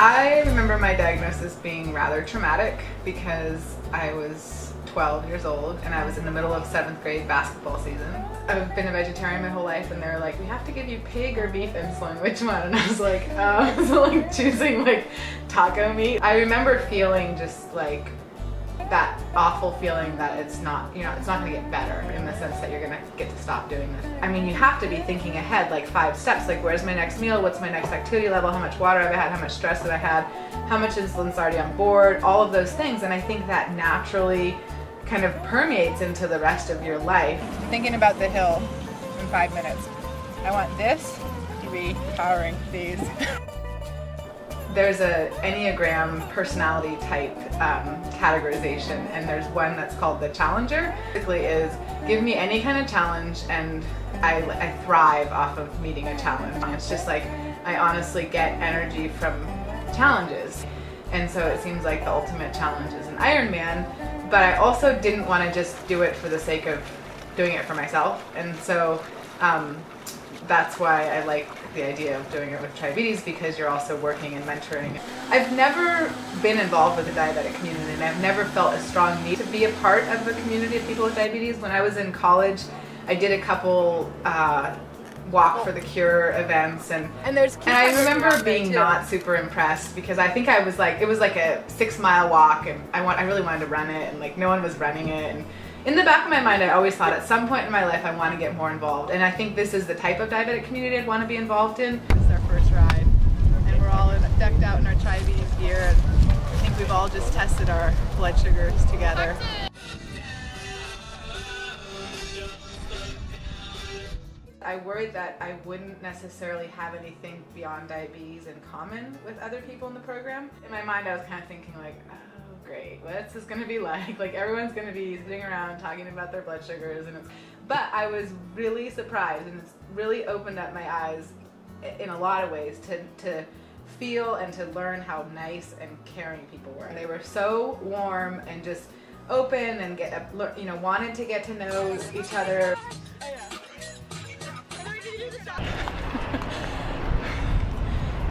I remember my diagnosis being rather traumatic because I was 12 years old and I was in the middle of 7th grade basketball season. I've been a vegetarian my whole life and they're like, we have to give you pig or beef insulin, which one? And I was like, so like choosing like taco meat. I remember feeling just like that awful feeling that it's not, you know, it's not going to get better in the sense that you're going to get to stop doing this. I mean, you have to be thinking ahead like 5 steps, like where's my next meal, what's my next activity level, how much water have I had, how much stress have I had, how much insulin's already on board, all of those things. And I think that naturally kind of permeates into the rest of your life. Thinking about the hill in 5 minutes. I want this to be powering these. There's an Enneagram personality type categorization, and there's one that's called the Challenger. Basically is, give me any kind of challenge and I thrive off of meeting a challenge. It's just like, I honestly get energy from challenges. And so it seems like the ultimate challenge is an Ironman, but I also didn't want to just do it for the sake of doing it for myself. And so that's why I like the idea of doing it with Triabetes, because you're also working and mentoring. I've never been involved with the diabetic community and I've never felt a strong need to be a part of a community of people with diabetes. When I was in college, I did a couple Walk for the Cure events and I remember being not super impressed, because I think I was like, it was like a 6-mile walk and I really wanted to run it and like no one was running it, and in the back of my mind I always thought at some point in my life I want to get more involved, and I think this is the type of diabetic community I'd want to be involved in. This is our first ride and we're all decked out in our Triabetes gear, and I think we've all just tested our blood sugars together. I worried that I wouldn't necessarily have anything beyond diabetes in common with other people in the program. In my mind I was kind of thinking like, oh great, what's this going to be like? Like everyone's going to be sitting around talking about their blood sugars, and but I was really surprised, and it's really opened up my eyes in a lot of ways to feel and to learn how nice and caring people were. They were so warm and just open and wanted to get to know each other.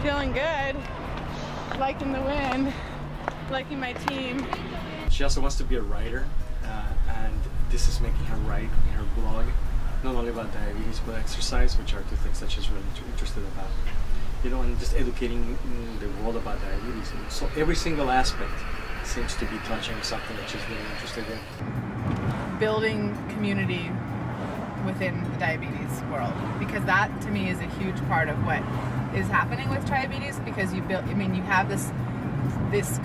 Feeling good, liking the wind, liking my team. She also wants to be a writer, and this is making her write in her blog, not only about diabetes but exercise, which are 2 things that she's really interested about. You know, and just educating the world about diabetes. And so every single aspect seems to be touching something that she's really interested in. Building community within the diabetes world, because that to me is a huge part of what is happening with Triabetes, because you build, I mean, you have this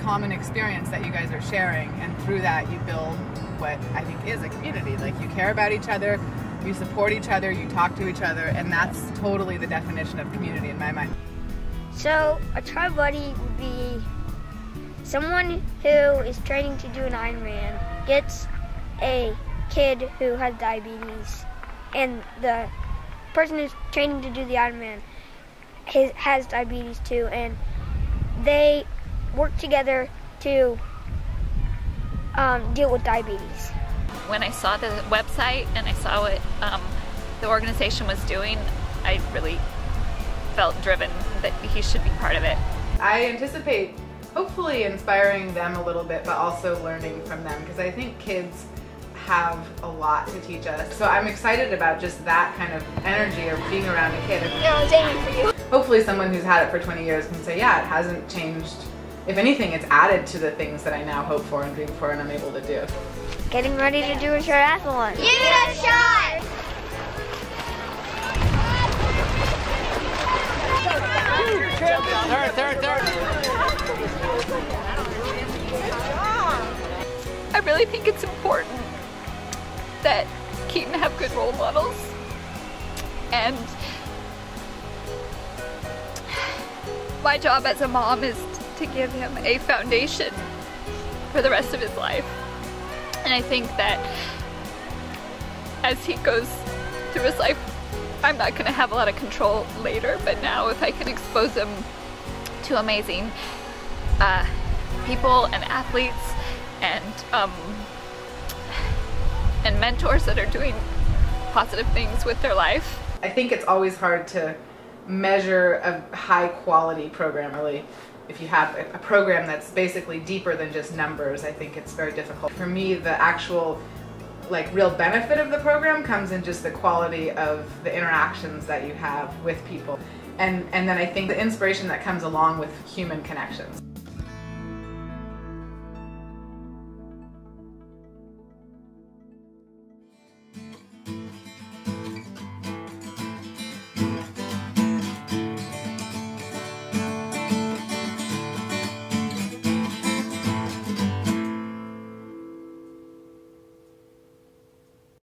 common experience that you guys are sharing, and through that you build what I think is a community. Like you care about each other, you support each other, you talk to each other, and that's totally the definition of community in my mind. So a tri buddy would be someone who is training to do an Ironman, gets a kid who has diabetes, and the person who's training to do the Ironman has diabetes too, and they work together to deal with diabetes. When I saw the website and I saw what the organization was doing, I really felt driven that he should be part of it. I anticipate hopefully inspiring them a little bit, but also learning from them, because I think kids have a lot to teach us. So I'm excited about just that kind of energy of being around a kid. Yeah, I was aiming for you. Hopefully someone who's had it for 20 years can say, yeah, it hasn't changed. If anything, it's added to the things that I now hope for and dream for and I'm able to do. Getting ready to do a triathlon. Give it a shot! I really think it's important that Keaton have good role models, and my job as a mom is to give him a foundation for the rest of his life. And I think that as he goes through his life, I'm not going to have a lot of control later, but now if I can expose him to amazing people and athletes and mentors that are doing positive things with their life. I think it's always hard to measure a high quality program really if you have a program that's basically deeper than just numbers, I think it's very difficult. For me, the actual real benefit of the program comes in just the quality of the interactions that you have with people. And then I think the inspiration that comes along with human connections.